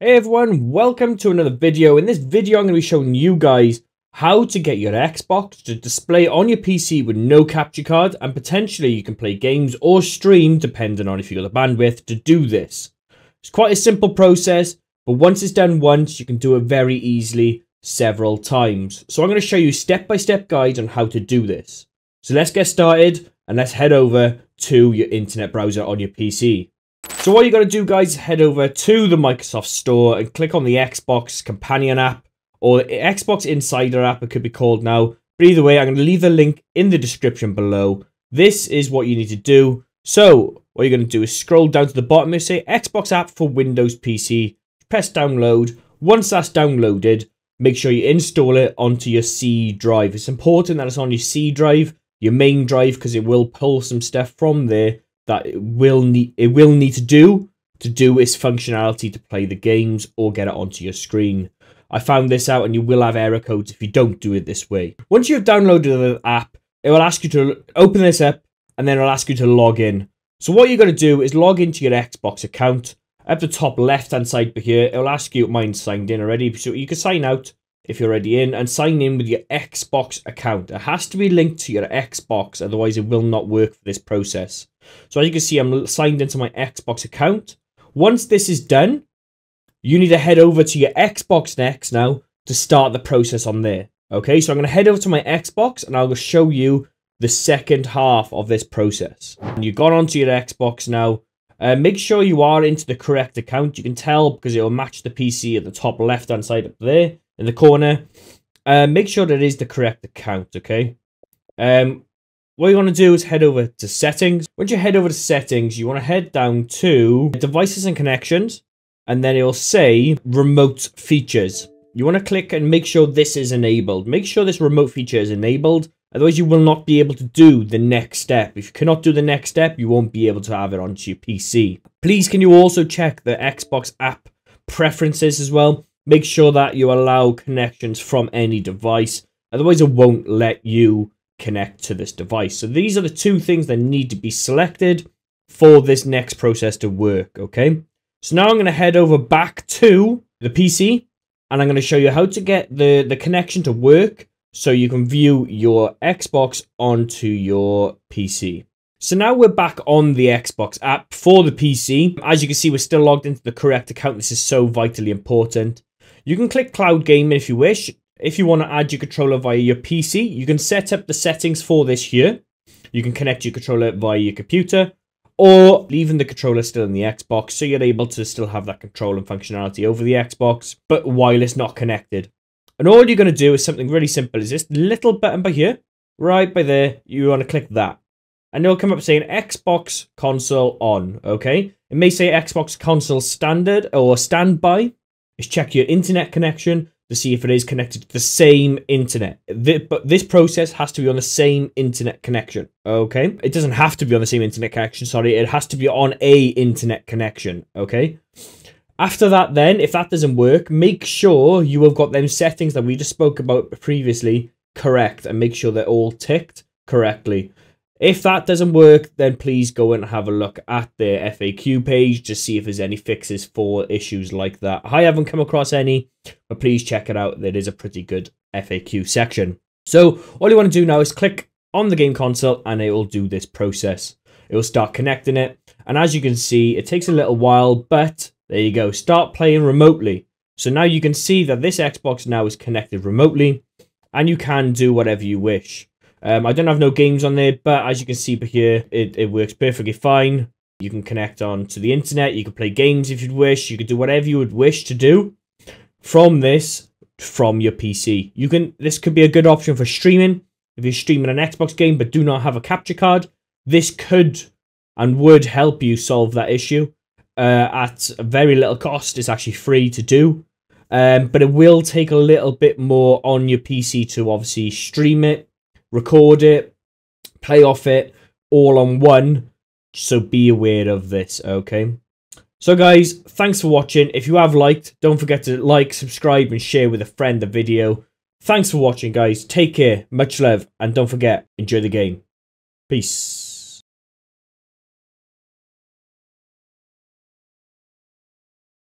Hey everyone, welcome to another video. In this video I'm going to be showing you guys how to get your Xbox to display on your PC with no capture card, and potentially you can play games or stream depending on if you've got the bandwidth to do this. It's quite a simple process, but once it's done once you can do it very easily several times. So I'm going to show you step-by-step guide on how to do this. So let's get started and let's head over to your internet browser on your PC. So what you got to do, guys, head over to the Microsoft Store and click on the Xbox Companion app or Xbox Insider app, it could be called now. But either way, I'm going to leave the link in the description below. This is what you need to do. So what you're going to do is scroll down to the bottom and say Xbox app for Windows PC. Press download. Once that's downloaded, make sure you install it onto your C drive. It's important that it's on your C drive, your main drive, because it will pull some stuff from there that it will need to do its functionality to play the games or get it onto your screen. I found this out, and you will have error codes if you don't do it this way. Once you've downloaded the app, it will ask you to open this up, and then it'll ask you to log in. So what you're going to do is log into your Xbox account. At the top left-hand side here, it'll ask you, mine's signed in already, so you can sign out if you're already in, and sign in with your Xbox account. It has to be linked to your Xbox, otherwise it will not work for this process. So as you can see, I'm signed into my Xbox account. Once this is done, you need to head over to your Xbox Next now to start the process on there. Okay, so I'm going to head over to my Xbox and I'll show you the second half of this process. And you've gone onto your Xbox now. Make sure you are into the correct account. You can tell because it will match the PC at the top left-hand side up there in the corner. Make sure that it is the correct account, okay? What you want to do is head over to settings. Once you head over to settings, you want to head down to devices and connections, and then it'll say remote features. You want to click and make sure this is enabled. Make sure this remote feature is enabled. Otherwise, you will not be able to do the next step. If you cannot do the next step, you won't be able to have it onto your PC. Please, can you also check the Xbox app preferences as well? Make sure that you allow connections from any device. Otherwise, it won't let you connect to this device. So these are the two things that need to be selected for this next process to work, okay? So now I'm going to head over back to the PC and I'm going to show you how to get the connection to work so you can view your Xbox onto your PC. So now we're back on the Xbox app for the PC. As you can see, we're still logged into the correct account. This is so vitally important. You can click Cloud Gaming if you wish. If you want to add your controller via your PC, you can set up the settings for this here. You can connect your controller via your computer or leaving the controller still in the Xbox, so you're able to still have that control and functionality over the Xbox, but while it's not connected. And all you're going to do is something really simple, is this little button by here, right by there, you want to click that. And it'll come up saying Xbox console on, okay? It may say Xbox console standard or standby. Just check your internet connection to see if it is connected to the same internet. But this process has to be on the same internet connection, okay? It doesn't have to be on the same internet connection, sorry. It has to be on a internet connection, okay? After that then, if that doesn't work, make sure you have got them settings that we just spoke about previously correct and make sure they're all ticked correctly. If that doesn't work, then please go and have a look at their FAQ page to see if there's any fixes for issues like that. I haven't come across any, but please check it out. There is a pretty good FAQ section. So all you want to do now is click on the game console and it will do this process. It will start connecting it. And as you can see, it takes a little while, but there you go. Start playing remotely. So now you can see that this Xbox now is connected remotely and you can do whatever you wish. I don't have no games on there, but as you can see here, it works perfectly fine. You can connect on to the internet. You can play games if you'd wish. You could do whatever you would wish to do from this, from your PC. You can. This could be a good option for streaming. If you're streaming an Xbox game but do not have a capture card, this could and would help you solve that issue at very little cost. It's actually free to do. But it will take a little bit more on your PC to obviously stream it, record it, play off it, all on one, so be aware of this, okay? So guys, thanks for watching. If you have liked, don't forget to like, subscribe, and share with a friend the video. Thanks for watching, guys. Take care, much love, and don't forget, enjoy the game. Peace.